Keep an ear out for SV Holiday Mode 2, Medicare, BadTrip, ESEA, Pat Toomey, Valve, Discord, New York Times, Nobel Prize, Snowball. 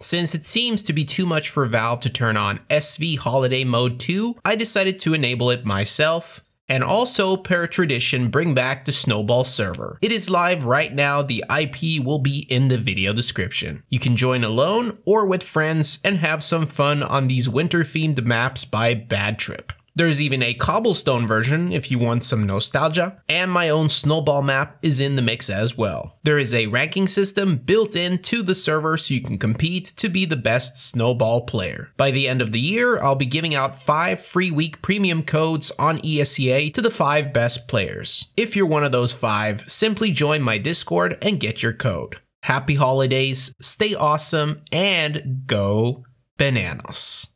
Since it seems to be too much for Valve to turn on SV Holiday Mode 2, I decided to enable it myself, and also, per tradition, bring back the Snowball server. It is live right now, the IP will be in the video description. You can join alone or with friends and have some fun on these winter-themed maps by BadTrip. There's even a cobblestone version if you want some nostalgia, and my own Snowball map is in the mix as well. There is a ranking system built into the server so you can compete to be the best Snowball player. By the end of the year, I'll be giving out 5 free week premium codes on ESEA to the 5 best players. If you're one of those 5, simply join my Discord and get your code. Happy holidays, stay awesome, and go bananas.